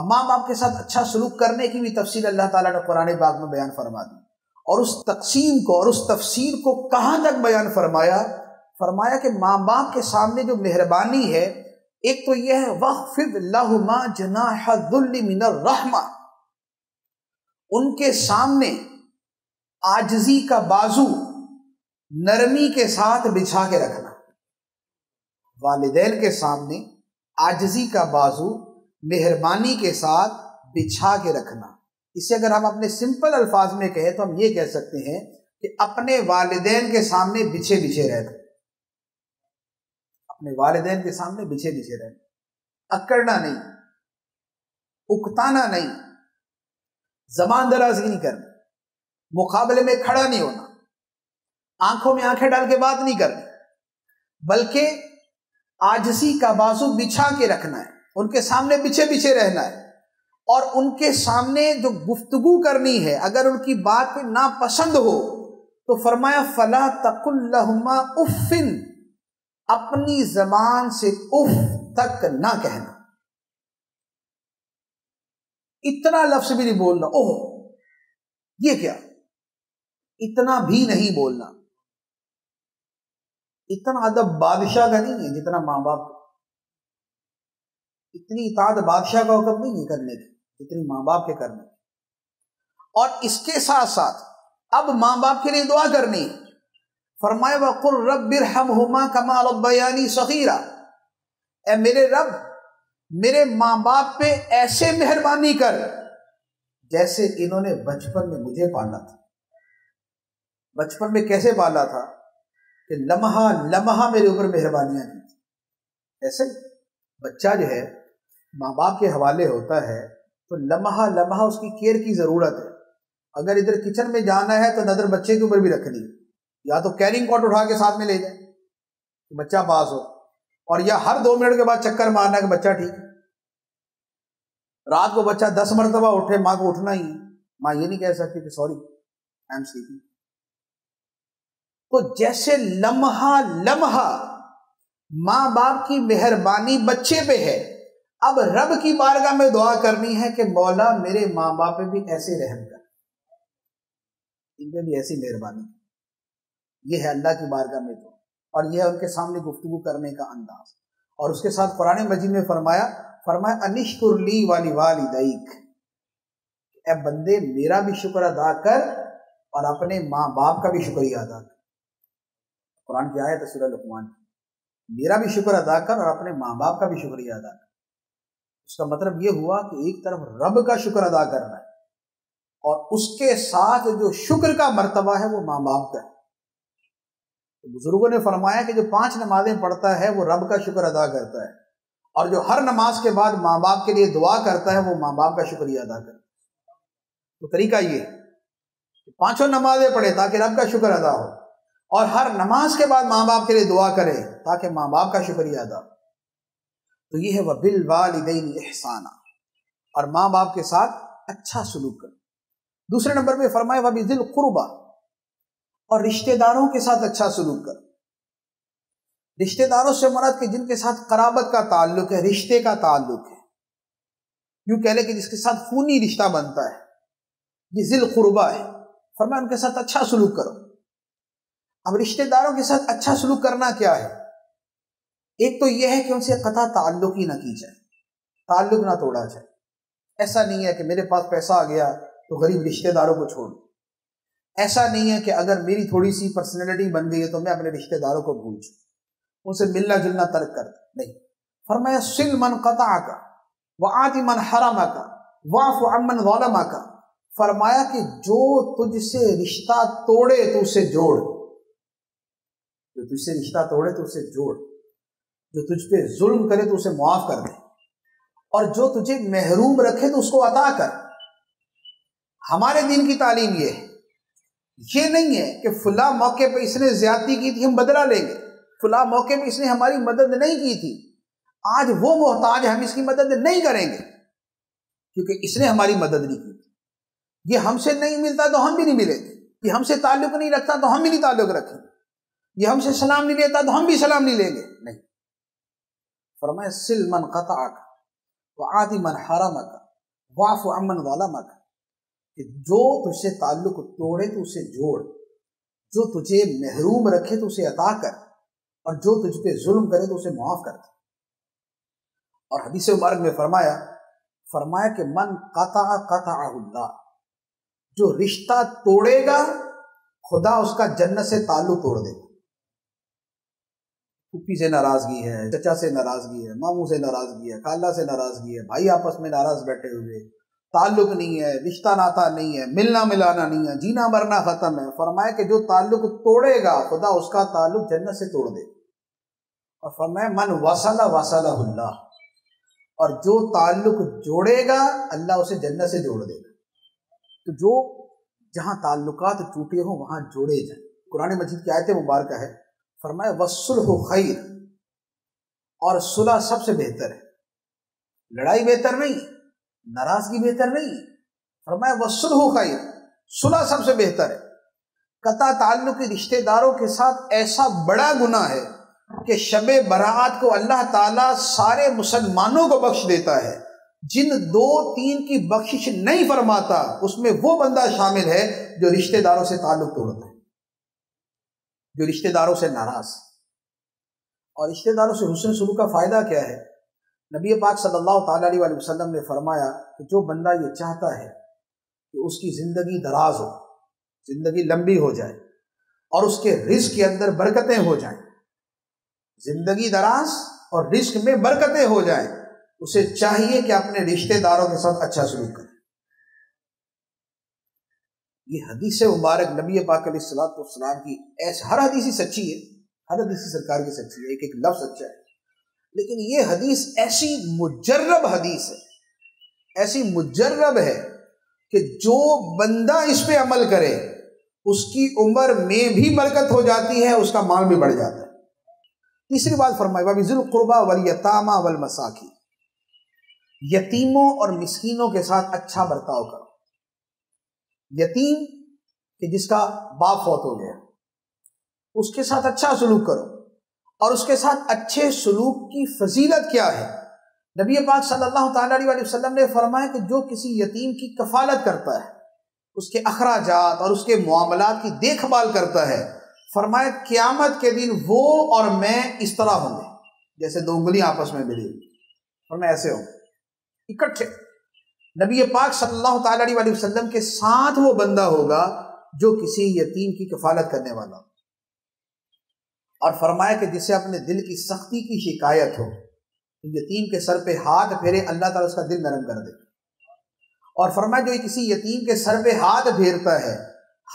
अम्मा बाप के साथ अच्छा सलूक करने की भी तफसील अल्लाह ताला ने कुरान पाक में बयान फरमा दी, और उस तकसीम को और उस तफसीर को कहाँ तक बयान फरमाया। फरमाया कि माँ बाप के सामने जो मेहरबानी है, एक तो यह है वख्फिद लहुमा जनाह ज़ुल्ल मिनर रहमा, उनके सामने आजजी का बाजू नरमी के साथ बिछा के रखना। वालिदैन के सामने आजजी का बाजू मेहरबानी के साथ बिछा के रखना। इसे अगर हम अपने सिंपल अल्फाज में कहें तो हम ये कह सकते हैं कि अपने वालिदैन के सामने बिछे बिछे रहना, अपने वालिदैन के सामने बिछे बिछे रहना, अकड़ना नहीं, उकताना नहीं, ज़बान दराज़ी नहीं करनी, मुकाबले में खड़ा नहीं होना, आंखों में आंखें डाल के बात नहीं करनी, बल्कि आजसी का बाजू बिछा के रखना है, उनके सामने पीछे पीछे रहना है। और उनके सामने जो गुफ्तगू करनी है, अगर उनकी बात पे नापसंद हो तो फरमाया फला तकुल लहुमा उफ़िन, अपनी ज़बान से उफ तक ना कहना, इतना लफ्ज़ भी नहीं बोलना, ओह ये क्या, इतना भी नहीं बोलना। इतना अदब बादशाह का नहीं है जितना माँ बाप, इतनी इताद बादशाह का हुक्म नहीं करने की जितनी माँ बाप के करने की। और इसके साथ साथ अब माँ बाप के लिए दुआ करनी। फरमाए वक़ुल रब्बिरहमहुमा कमा रब्बयानी सगीरा, ए मेरे रब मेरे माँ बाप पे ऐसे मेहरबानी कर जैसे इन्होंने बचपन में मुझे पाला था। बचपन में कैसे पाला था कि लम्हा लम्हा मेरे ऊपर मेहरबानियाँ की थी। ऐसे बच्चा जो है माँ बाप के हवाले होता है तो लम्हा लम्हा उसकी केयर की ज़रूरत है। अगर इधर किचन में जाना है तो नज़र बच्चे के ऊपर भी रखनी, या तो कैरिंग कॉट उठा के साथ में ले जाए तो बच्चा पास हो, और या हर दो मिनट के बाद चक्कर मारना कि बच्चा ठीक है। रात को बच्चा दस मरतबा उठे, माँ को उठना ही है, माँ ये नहीं कह सकती कि सॉरी आई एम स्लीपिंग। तो जैसे लम्हा लम्हा माँ बाप की मेहरबानी बच्चे पे है, अब रब की बारगाह में दुआ करनी है कि मौला मेरे माँ बाप पे भी ऐसे रहम कर, इन पे भी ऐसी मेहरबानी। ये है अल्लाह की बारगाह में दुआ, और यह है उनके सामने गुफ्तगू करने का अंदाज। और उसके साथ कुरान मजीद में फरमाया फरमाया अनिश्कुरली वाली वाली दैक, ए बंदे मेरा भी शुक्र अदा कर और अपने माँ बाप का भी शुक्रिया अदा कर। कुरान की आयत है सूरह लुकमान। मेरा भी शुक्र अदा कर और अपने माँ बाप का भी शुक्रिया अदा कर। उसका मतलब ये हुआ कि एक तरफ रब का शुक्र अदा करना है और उसके साथ जो शुक्र का मर्तबा है वो माँ बाप का है। तो बुजुर्गों ने फरमाया कि जो पांच नमाजें पढ़ता है वो रब का शुक्र अदा करता है और जो हर नमाज के बाद माँ बाप के लिए दुआ करता है वो माँ बाप का शुक्रिया अदा करता है। तो तरीका ये कि पांचों नमाजें पढ़े ताकि रब का शुक्र अदा हो और हर नमाज के बाद माँ बाप के लिए दुआ करे ताकि माँ बाप का शुक्रिया अदा हो। तो ये है वबिल वालिदैन एहसाना, और माँ बाप के साथ अच्छा सलूक करें। दूसरे नंबर पे फरमाए वबिजिल कुर्बा, और रिश्तेदारों के साथ अच्छा सलूक कर। रिश्तेदारों से मुराद के जिनके साथ कराबत का ताल्लुक है, रिश्ते का ताल्लुक है, यूं कह ले कि जिसके साथ खूनी रिश्ता बनता है, ये जिल कुर्बा है। फरमाए उनके साथ अच्छा सलूक करो। अब रिश्तेदारों के साथ अच्छा सलूक करना क्या है? एक तो यह है कि उनसे कता ताल्लुक ही ना की जाए, ताल्लुक ना तोड़ा जाए। ऐसा नहीं है कि मेरे पास पैसा आ गया तो गरीब रिश्तेदारों को छोड़, ऐसा नहीं है कि अगर मेरी थोड़ी सी पर्सनैलिटी बन गई है तो मैं अपने रिश्तेदारों को भूल जाऊँ, उनसे मिलना जुलना तर्क कर। नहीं, फरमाया सिल मन कता का वाति मन हरामा का वाफ अमन वालमा का। फरमाया कि जो तुझसे रिश्ता तोड़े तो उसे जोड़, जो तुझसे रिश्ता तोड़े तो उसे जोड़, जो तुझ पे जुल्म करे तो उसे मुआफ कर दे, और जो तुझे महरूम रखे तो उसको अता कर। हमारे दिन की तालीम ये है, ये नहीं है कि फुला मौके पे इसने ज्यादती की थी हम बदला लेंगे, फुला मौके पे इसने हमारी मदद नहीं की थी, आज वो मोहताज हम इसकी मदद नहीं करेंगे क्योंकि इसने हमारी मदद नहीं की थी। ये हमसे नहीं मिलता तो हम भी नहीं मिलेंगे, ये हमसे ताल्लुक नहीं रखता तो हम भी नहीं ताल्लुक रखेंगे, ये हमसे सलाम नहीं लेता तो हम भी सलाम नहीं लेंगे। नहीं, फरमाया सिल मन कताक वाति मन हरामक वाफ अमन वालमक, कि जो तुझसे ताल्लुक तोड़े तो उसे जोड़, जो तुझे महरूम रखे तो उसे अता कर, और जो तुझ पे जुल्म करे तो उसे माफ कर दे। और हदीस मुबारक में फरमाया फरमाया कि मन कता कता अल्लाह, जो रिश्ता तोड़ेगा खुदा उसका जन्नत से ताल्लुक तोड़ देगा। फूफी से नाराजगी है, चचा से नाराजगी है, मामू से नाराजगी है, खाला से नाराजगी है, भाई आपस में नाराज बैठे हुए, ताल्लुक नहीं है, रिश्ता नाता नहीं है, मिलना मिलाना नहीं है, जीना मरना खत्म है। फरमाया कि जो ताल्लुक तोड़ेगा खुदा उसका ताल्लुक जन्नत से तोड़ दे। और फरमाया मन वसला वसला अल्लाह, और जो ताल्लुक जोड़ेगा अल्लाह उसे जन्नत से जोड़ देगा। तो जो जहाँ ताल्लुकात टूटे हों वहाँ जोड़े जाए। कुरान मजीद की आयत मुबारक है, फरमाया वस्सुल्हु खैर, और सुलह सबसे बेहतर है। लड़ाई बेहतर नहीं, नाराजगी बेहतर नहीं है। फरमाया वसुलहु खैर, सुलह सबसे बेहतर है। कता ताल्लुक रिश्तेदारों के साथ ऐसा बड़ा गुनाह है कि शबे बरात को अल्लाह ताला सारे मुसलमानों को बख्श देता है, जिन दो तीन की बख्शिश नहीं फरमाता उसमें वो बंदा शामिल है जो रिश्तेदारों से ताल्लुक तोड़ता है, जो रिश्तेदारों से नाराज। और रिश्तेदारों से हुस्न सुलूक का फायदा क्या है? नबी पाक सल्लल्लाहु अलैहि वसल्लम ने फरमाया कि जो बंदा ये चाहता है कि उसकी ज़िंदगी दराज हो, ज़िंदगी लंबी हो जाए और उसके रिस्क के अंदर बरकतें हो जाएं, ज़िंदगी दराज और रिस्क में बरकतें हो जाएं, उसे चाहिए कि अपने रिश्तेदारों के साथ अच्छा सलूक करे। ये हदीस मुबारक नबी पाक अलैहि सलाम की, ऐसी हर हदीसी सच्ची है, हर हदीसी सरकार की सच्ची है, एक एक लफ्ज़ सच्चा है, लेकिन ये हदीस ऐसी मुजर्रब हदीस है, ऐसी मुजर्रब है कि जो बंदा इस पे अमल करे उसकी उम्र में भी बरकत हो जाती है, उसका माल भी बढ़ जाता है। तीसरी बात फरमाई वबिज़िल क़ुर्बा वल यतामा वल मसाकिन, यतीमों और मिस्कीनों के साथ अच्छा बर्ताव करो। यतीम कि जिसका बाप फौत हो गया उसके साथ अच्छा सलूक करो, और उसके साथ अच्छे सलूक की फजीलत क्या है? नबी पाक सल्लल्लाहु अलैहि वसल्लम ने फरमाया कि जो किसी यतीम की कफालत करता है, उसके अखराजात और उसके मुआमलात की देखभाल करता है, फरमाया क़यामत के दिन वो और मैं इस तरह होंगे जैसे दो उंगलियां आपस में मिली और मैं ऐसे हूँ इकट्ठे। नबी पाक सल्लल्लाहु अलैहि वसल्लम के साथ वो बंदा होगा जो किसी यतीम की कफालत करने वाला। और फरमाया कि जिसे अपने दिल की सख्ती की शिकायत हो तो यतीम के सर पे हाथ फेरे, अल्लाह ताला उसका दिल नरम कर दे। और फरमाया जो किसी यतीम के सर पे हाथ फेरता है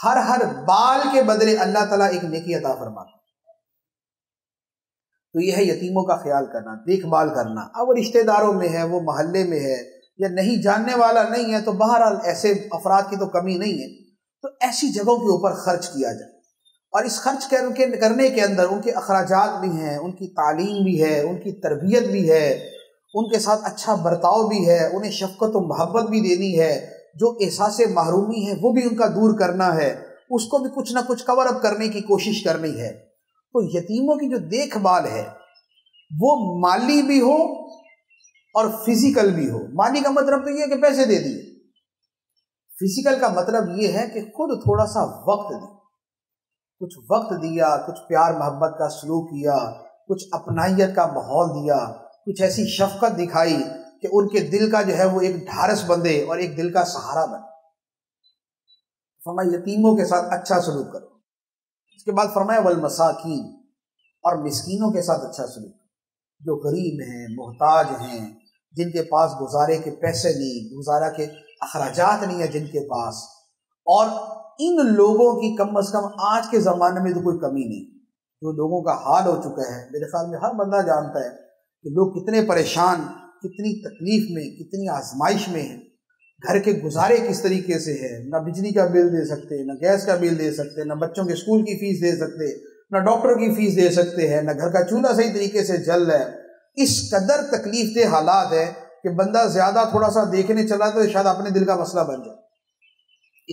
हर हर बाल के बदले अल्लाह ताला एक नेकी अता फरमाता। तो यह है यतीमों का ख्याल करना, देखभाल करना। अब रिश्तेदारों में है, वो मोहल्ले में है, या नहीं जानने वाला नहीं है तो बहरहाल ऐसे अफराद की तो कमी नहीं है, तो ऐसी जगहों के ऊपर खर्च किया जाए। और इस खर्च करने के अंदर उनके अखराजात भी हैं, उनकी तालीम भी है, उनकी तरबियत भी है, उनके साथ अच्छा बर्ताव भी है, उन्हें शफकत और मोहब्बत भी देनी है, जो एहसास महरूमी है वो भी उनका दूर करना है, उसको भी कुछ ना कुछ कवर अप करने की कोशिश करनी है। तो यतीमों की जो देखभाल है वो माली भी हो और फिजिकल भी हो। माली का मतलब तो ये है कि पैसे दे दिए, फिजिकल का मतलब ये है कि खुद थोड़ा सा वक्त दें, कुछ वक्त दिया, कुछ प्यार मोहब्बत का सलूक किया, कुछ अपनाइत का माहौल दिया, कुछ ऐसी शफकत दिखाई कि उनके दिल का जो है वो एक ढारस बंधे और एक दिल का सहारा बने। फरमाया यतीमों के साथ अच्छा सलूक करो। इसके बाद फरमाया वल मसाकीन, और मिस्कीनों के साथ अच्छा सलूक करो, जो गरीब हैं, मोहताज हैं, जिनके पास गुजारे के पैसे नहीं, गुजारा के अखराजात नहीं है जिनके पास। और इन लोगों की कम अज़ कम आज के ज़माने में तो कोई कमी नहीं, जो लोगों का हाल हो चुका है मेरे ख्याल में हर बंदा जानता है कि लोग कितने परेशान, कितनी तकलीफ़ में, कितनी आजमाइश में हैं। घर के गुजारे किस तरीके से है, ना बिजली का बिल दे सकते, ना गैस का बिल दे सकते, ना बच्चों के स्कूल की फ़ीस दे सकते, ना डॉक्टर की फ़ीस दे सकते हैं, ना घर का चूल्हा सही तरीके से जल रहा है। इस कदर तकलीफ दे हालात है कि बंदा ज़्यादा थोड़ा सा देखने चला तो शायद अपने दिल का मसला बन जाए,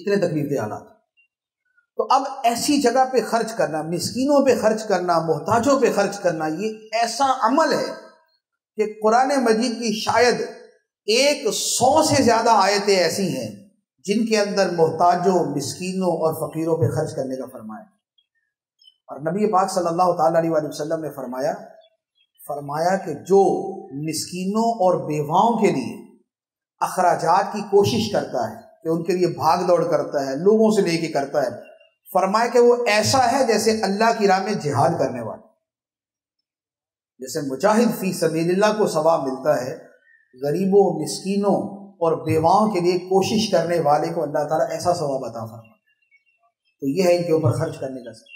इतने तकलीफ दे हालात। तो अब ऐसी जगह पे खर्च करना, मिस्कीनों पे खर्च करना, मोहताजों पे खर्च करना, ये ऐसा अमल है कि कुरान मजीद की शायद एक सौ से ज़्यादा आयतें ऐसी हैं जिनके अंदर मोहताजों, मिस्कीनों और फ़कीरों पे खर्च करने का फरमाया। और नबी पाक सल्लल्लाहु अलैहि वसल्लम ने फरमाया फरमाया कि जो मिस्कीनों और बेवाओं के लिए अखराजात की कोशिश करता है, कि उनके लिए भाग दौड़ करता है, लोगों से लेके करता है, फरमाया कि वो ऐसा है जैसे अल्लाह की राह में जिहाद करने वाला। जैसे मुजाहिद फी सबीलिल्लाह को सवाब मिलता है, गरीबों, मिस्कीनों और बेवाओं के लिए कोशिश करने वाले को अल्लाह ताला ऐसा सवाब अता फरमाता। तो यह है इनके ऊपर खर्च करने का सवाब।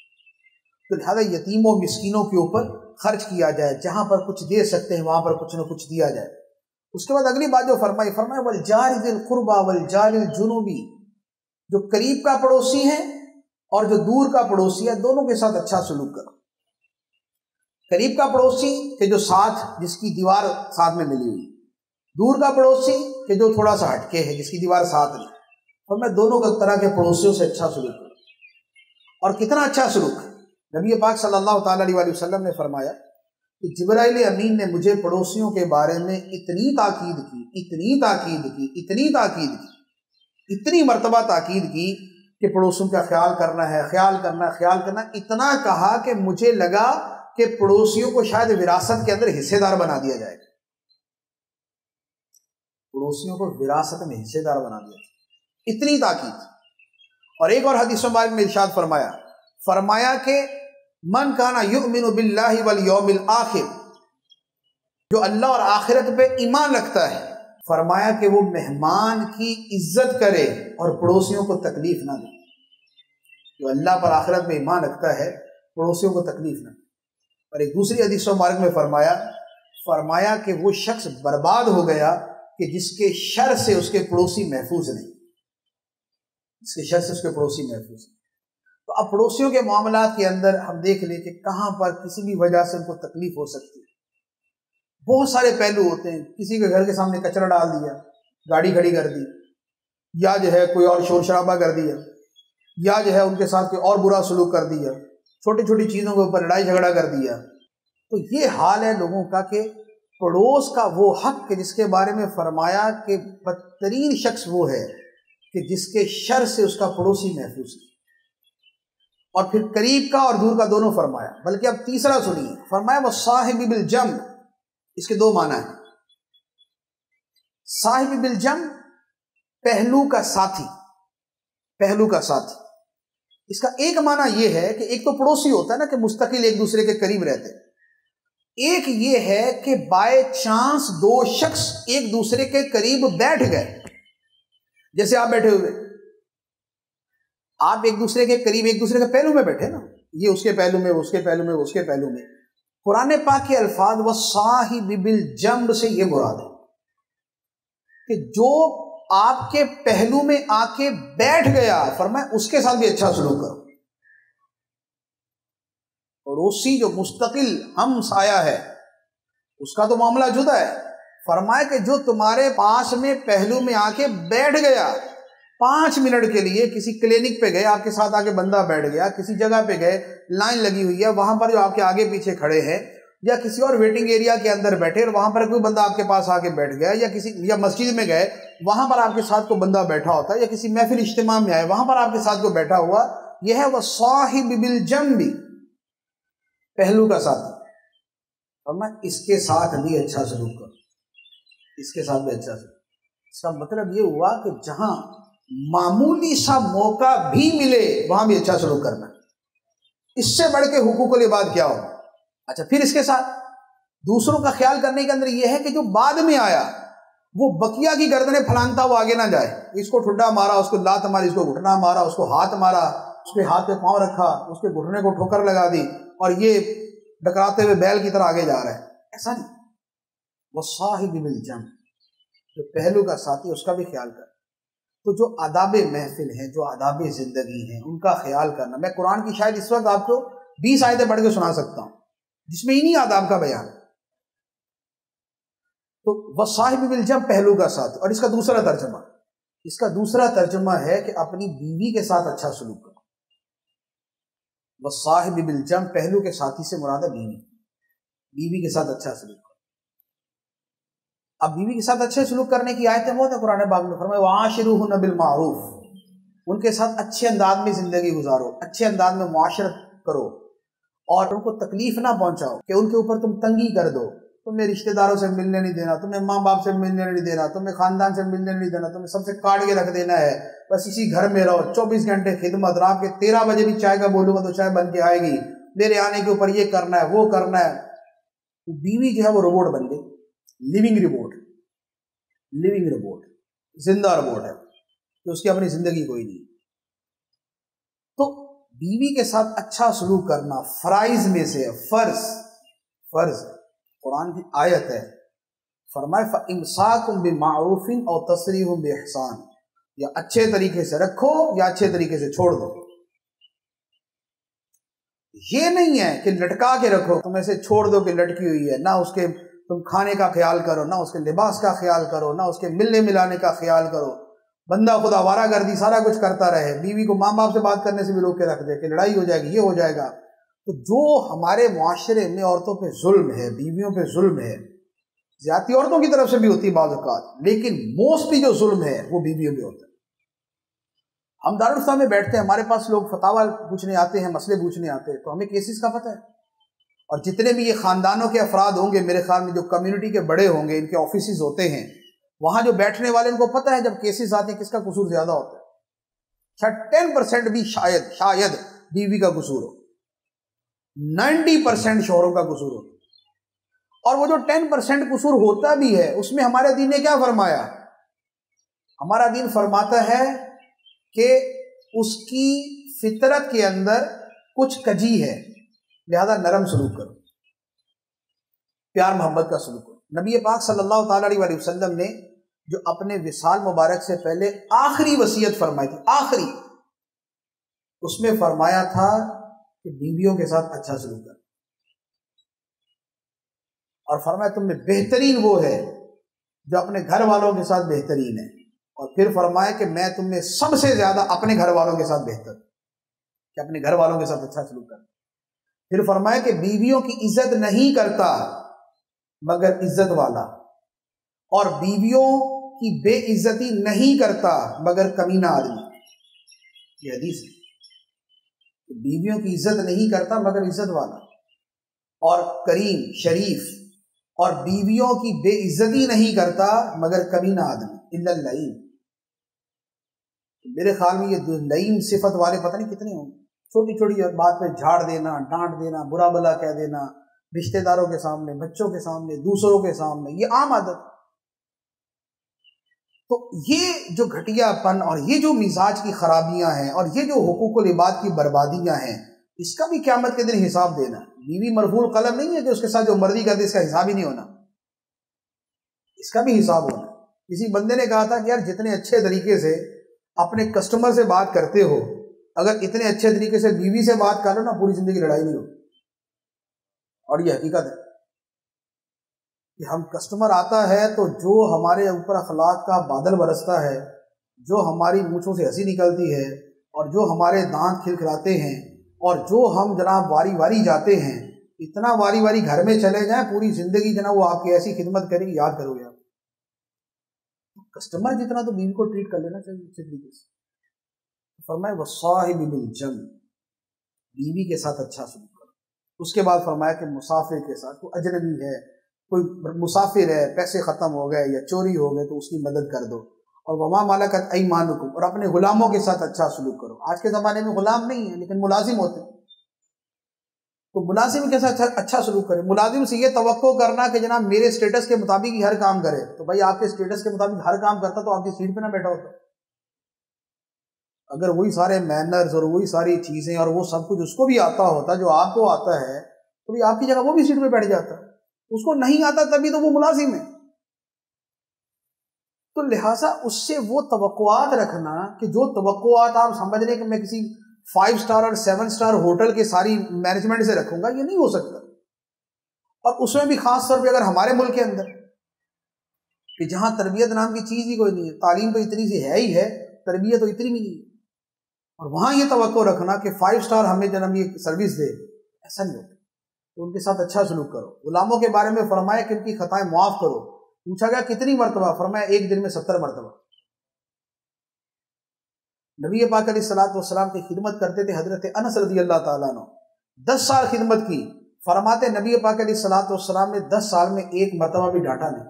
तो लिहाजा यतीमों, मिस्कीनों के ऊपर खर्च किया जाए, जहाँ पर कुछ दे सकते हैं वहाँ पर कुछ ना कुछ दिया जाए। उसके बाद अगली बात जो फरमाई फरमाए वल जार जिल कुर्बा वल जारिल जुनूबी, जो करीब का पड़ोसी है और जो दूर का पड़ोसी है दोनों के साथ अच्छा सलूक करो। करीब का पड़ोसी के जो साथ, जिसकी दीवार साथ में मिली हुई, दूर का पड़ोसी के जो थोड़ा सा हटके है, जिसकी दीवार साथ नहीं। और मैं दोनों तरह के पड़ोसियों से अच्छा सलूक करूँ। और कितना अच्छा सलूक, नबी पाक सल्लल्लाहु अलैहि वसल्लम ने फरमाया कि जिब्राइल अमीन ने मुझे पड़ोसियों के बारे में इतनी ताकीद की, इतनी ताकीद की, इतनी ताकीद की, इतनी मरतबा ताकीद की कि पड़ोसियों का ख्याल करना है, ख्याल करना, ख्याल करना, इतना कहा कि मुझे लगा कि पड़ोसियों को शायद विरासत के अंदर हिस्सेदार बना दिया जाएगा, पड़ोसियों को विरासत में हिस्सेदार बना दिया जाएगा, इतनी ताकीद। और एक और हदीस मुबारक में इरशाद फरमाया फरमाया कि मन काना युमिनु बिल्लाहि वल यौमिल आखिर, जो अल्लाह और आखिरत पे ईमान रखता है, फरमाया कि वो मेहमान की इज्जत करे और पड़ोसियों को तकलीफ ना दे। जो अल्लाह पर आखिरत में ईमान रखता है पड़ोसियों को तकलीफ ना दे। और एक दूसरी हदीस मुबारक में फरमाया फरमाया कि वो शख्स बर्बाद हो गया कि जिसके शर से उसके पड़ोसी महफूज नहीं, जिसके शर से उसके पड़ोसी महफूज नहीं। तो अब पड़ोसियों के मामला के अंदर हम देख लें कि कहाँ पर किसी भी वजह से उनको तकलीफ हो सकती है। बहुत सारे पहलू होते हैं, किसी के घर के सामने कचरा डाल दिया, गाड़ी खड़ी कर दी, या जो है कोई और शोर शराबा कर दिया, या जो है उनके साथ कोई और बुरा सलूक कर दिया, छोटी छोटी चीज़ों के ऊपर लड़ाई झगड़ा कर दिया। तो ये हाल है लोगों का कि पड़ोस का वो हक कि जिसके बारे में फरमाया कि बदतरीन शख्स वो है कि जिसके शर से उसका पड़ोसी महफूज है। और फिर करीब का और दूर का दोनों फरमाया, बल्कि अब तीसरा सुनिए फरमाया वह साहिबी बिल जम, इसके दो माना है। साहिबी बिल जम, पहलू का साथी, पहलू का साथी, इसका एक माना यह है कि एक तो पड़ोसी होता है ना, कि मुस्तकिल एक दूसरे के करीब रहते हैं। एक ये है कि बाय चांस दो शख्स एक दूसरे के करीब बैठ गए, जैसे आप बैठे हुए, आप एक दूसरे के करीब एक दूसरे के पहलू में बैठे ना, ये उसके पहलू में, उसके पहलू में, उसके पहलू में। कुरान पाक के अल्फाज व साहिब बिल जंब से ये मुराद है कि जो आपके पहलू में आके बैठ गया, फरमाया उसके साथ भी अच्छा सलूक करो। पड़ोसी जो मुस्तकिल हम साया है उसका तो मामला जुदा है, फरमाया कि जो तुम्हारे पास में पहलू में आके बैठ गया, पांच मिनट के लिए किसी क्लिनिक पे गए, आपके साथ आके बंदा बैठ गया, किसी जगह पे गए, लाइन लगी हुई है, वहां पर जो आपके आगे पीछे खड़े हैं, या किसी और वेटिंग एरिया के अंदर बैठे और वहां पर कोई बंदा आपके पास आके बैठ गया, या किसी या मस्जिद में गए वहां पर आपके साथ कोई बंदा बैठा होता है, या किसी महफिल इज्तिमा में आए वहां पर आपके साथ कोई बैठा हुआ, यह है वह साहिब बिल जंबी, पहलू का साथ। और मैं इसके साथ भी अच्छा सलूक करूँ, इसके साथ भी अच्छा सलूक। इसका मतलब ये हुआ कि जहां मामूली सा मौका भी मिले वहां भी अच्छा सलूक करना, इससे बढ़ के हुकूक अल इबाद क्या हो। अच्छा, फिर इसके साथ दूसरों का ख्याल करने के अंदर यह है कि जो बाद में आया वो बकिया की गर्दनें फलांगता हुआ आगे ना जाए, इसको ठुड्डा मारा, उसको लात मारी, इसको घुटना मारा, उसको हाथ मारा, उसके हाथ पे पांव रखा, उसके घुटने को ठोकर लगा दी और ये टकराते हुए बैल की तरह आगे जा रहा है, ऐसा नहीं। वह साहिब बिल जंब, जो पहलू का साथी उसका भी ख्याल कर। तो जो आदाब महफिल हैं, जो आदाब जिंदगी हैं, उनका ख्याल करना। मैं कुरान की शायद इस वक्त आपको बीस आयतें पढ़ के सुना सकता हूँ जिसमें इन्हीं आदाब का बयान है। तो वह साहिब बिल जंब, पहलू का साथ। और इसका दूसरा तर्जमा, इसका दूसरा तर्जमा है कि अपनी बीवी के साथ अच्छा सलूक करो। वह साहिब बिल जंब, पहलू के साथी से मुराद है बीवी, बीवी के साथ अच्छा सलूक करो। अब बीवी के साथ अच्छे सलूक करने की आयतें बहुत है कुरान पाक में। फरमाया वाशिरूहुन्ना बिल मारूफ, उनके साथ अच्छे अंदाज में जिंदगी गुजारो, अच्छे अंदाज में मुआशरत करो और उनको तकलीफ ना पहुंचाओ कि उनके ऊपर तुम तंगी कर दो, तुम्हें रिश्तेदारों से मिलने नहीं देना, तुम्हें माँ बाप से मिलने नहीं देना, तुम्हें खानदान से मिलने नहीं देना, तुम्हें सबसे काट के रख देना है, बस इसी घर में रहो, चौबीस घंटे खिदमत। रात के तेरह बजे भी चाय का बोलूंगा तो चाय बन के आएगी, मेरे आने के ऊपर ये करना है, वो करना है। तो बीवी जो है वो रोबोट बन गई, लिविंग रोबोट, लिविंग रोबोट, जिंदा रोबोट है, तो उसकी अपनी जिंदगी कोई नहीं। तो बीवी के साथ अच्छा सलूक करना फराइज में से है, फर्ज, फर्ज कुरान की आयत है। फरमाया इमसाकुम बिमारूफिन और तसरीहुम बिहसान, या अच्छे तरीके से रखो या अच्छे तरीके से छोड़ दो। ये नहीं है कि लटका के रखो, तुम ऐसे छोड़ दो कि लटकी हुई है, ना उसके तुम खाने का ख्याल करो, ना उसके लिबास का ख्याल करो, ना उसके मिलने मिलाने का ख्याल करो, बंदा खुद आवारा गर्दी सारा कुछ करता रहे, बीवी को माँ बाप से बात करने से भी रोक के रख दे कि लड़ाई हो जाएगी, ये हो जाएगा। तो जो हमारे मुआशरे में औरतों पे जुल्म है, बीवियों पे जुल्म है, ज्यादती औरतों की तरफ से भी होती है बाज़ औक़ात, लेकिन मोस्टली जो जुल्म है वो बीवियों में होता है। हम दारुल फ़तवा में बैठते हैं, हमारे पास लोग फतावा पूछने आते हैं, मसले पूछने आते हैं, तो हमें केसेस का पता है। और जितने भी ये ख़ानदानों के अफराद होंगे, मेरे ख्याल में जो कम्यूनिटी के बड़े होंगे, इनके ऑफिस होते हैं, वहां जो बैठने वाले, इनको पता है जब केसेस आते हैं किसका कसूर ज्यादा होता है। शायद टेन परसेंट भी शायद शायद बीवी का कसूर हो, नाइन्टी परसेंट शोहरों का कसूर हो। और वो जो टेन परसेंट कसूर होता भी है, उसमें हमारे दीन ने क्या फरमाया? हमारा दीन फरमाता है कि उसकी फितरत के अंदर कुछ कजी है, लिहाजा नरम सलूक करो, प्यार मोहब्बत का सलूक करो। नबी पाक सल्लल्लाहु अलैहि वसल्लम ने जो अपने विसाल मुबारक से पहले आखिरी वसीयत फरमाई थी, आखिरी, उसमें फरमाया था कि बीवियों के साथ अच्छा सलूक करो। और फरमाया तुम में बेहतरीन वो है जो अपने घर वालों के साथ बेहतरीन है, और फिर फरमाया कि मैं तुम में सबसे ज्यादा अपने घर वालों के साथ बेहतर, कि अपने घर वालों के साथ अच्छा सलूक करो। फिर फरमाया कि बीवियों की इज्जत नहीं करता मगर इज्जत वाला, और बीवियों की बेइज्जती नहीं करता मगर कमीना आदमी। ये हदीस है, बीवियों की इज्जत नहीं करता मगर इज्जत वाला, और करीम, शरीफ, और बीवियों की बेइज्जती नहीं करता मगर कमीना आदमी, इल्ला लईम। मेरे ख्याल में ये लईम सिफत वाले पता नहीं कितने होंगे। छोटी छोटी बात में झाड़ देना, डांट देना, बुरा भला कह देना, रिश्तेदारों के सामने, बच्चों के सामने, दूसरों के सामने, ये आम आदत। तो ये जो घटियापन और ये जो मिजाज की खराबियां हैं और ये जो हुकूकुल इबाद की बर्बादियां हैं, इसका भी क़यामत के दिन हिसाब देना है। बीवी मरफूल कलम नहीं है कि उसके साथ जो मर्जी करते इसका हिसाब ही नहीं होना, इसका भी हिसाब होना। किसी बंदे ने कहा था कि यार जितने अच्छे तरीके से अपने कस्टमर से बात करते हो, अगर इतने अच्छे तरीके से बीवी से बात करो ना, पूरी जिंदगी लड़ाई नहीं हो। और ये हकीकत है कि हम कस्टमर आता है तो जो हमारे ऊपर अखलाक का बादल बरसता है, जो हमारी मूँछों से हंसी निकलती है और जो हमारे दांत खिलखिलाते हैं और जो हम जनाब वारी वारी जाते हैं, इतना वारी वारी घर में चले जाएं, पूरी ज़िंदगी जनाब वो आपकी ऐसी खिदमत करेगी, याद करोगे आप। कस्टमर जितना तो बीवी को ट्रीट कर लेना चाहिए अच्छे तरीके से। फरमाया वसाहिबी बिल जंब, बीवी के साथ अच्छा सलूक करो। उसके बाद फरमाया कि मुसाफिर के साथ, कोई अजनबी है, कोई मुसाफिर है, पैसे ख़त्म हो गए या चोरी हो गए तो उसकी मदद कर दो। और वमा मलकत ऐमानुकुम, और अपने गुलामों के साथ अच्छा सलूक करो। आज के ज़माने में गुलाम नहीं है लेकिन मुलाजिम होते हैं, तो मुलाजिम के साथ अच्छा सलूक करें। मुलाजिम से ये तवक्को करना कि जनाब मेरे स्टेटस के मुताबिक ही हर काम करे, तो भाई आपके स्टेटस के मुताबिक हर काम करता तो आपकी सीट पे ना बैठा होता। अगर वही सारे मैनर्स और वही सारी चीज़ें और वो सब कुछ उसको भी आता होता जो आपको आता है, तो भाई आपकी जगह वो भी सीट पर बैठ जाता। उसको नहीं आता तभी तो वो मुलाजिम है। तो लिहाजा उससे वो तवक्कुआत रखना कि जो तवक्कुआत आप समझ रहे हैं कि मैं किसी फाइव स्टार और सेवन स्टार होटल के सारी मैनेजमेंट से रखूंगा, ये नहीं हो सकता। और उसमें भी खास तौर पे अगर हमारे मुल्क के अंदर, कि जहां तरबियत नाम की चीज़ ही कोई नहीं है, तालीम तो इतनी सी है ही है, तरबियत तो इतनी भी नहीं है, और वहाँ ये तवक्को रखना कि फाइव स्टार हमें जनाब ये सर्विस दे, ऐसा नहीं होता। तो उनके साथ अच्छा सलूक करो। गुलामों के बारे में फरमाया कि उनकी खताएं मुआफ़ करो। पूछा गया कितनी मरतबा? फरमाया एक दिन में सत्तर मरतबा। नबी पाक अलैहिस्सलात वस्सलाम की खिदमत करते थे हजरत अनस रज़ी अल्लाह ताला अन्हु, दस साल खिदमत की। फरमाते नबी पाक अलैहिस्सलात वस्सलाम ने दस साल में एक मरतबा भी डांटा नहीं,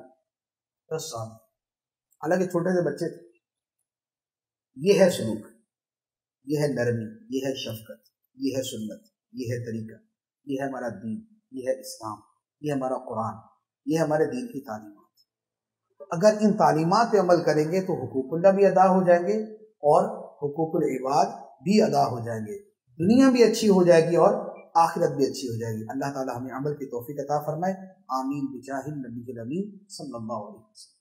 दस साल, हालांकि छोटे से बच्चे थे। यह है सलूक, यह है नरमी, यह है शफकत, यह है सुन्नत, यह है तरीका, यह है हमारा दीन, यह है इस्लाम, यह हमारा कुरान, यह हमारे दीन की तालीम। अगर इन तालीमात पे अमल करेंगे तो हुकूकुल्लाह भी अदा हो जाएंगे और हुकूकुल इबाद भी अदा हो जाएंगे, दुनिया भी अच्छी हो जाएगी और आखिरत भी अच्छी हो जाएगी। अल्लाह ताला हमें अमल की तौफीक अता फरमाए। आमीन बिजाहिन नबी के नबी सल्लल्लाहु अलैहि वसल्लम।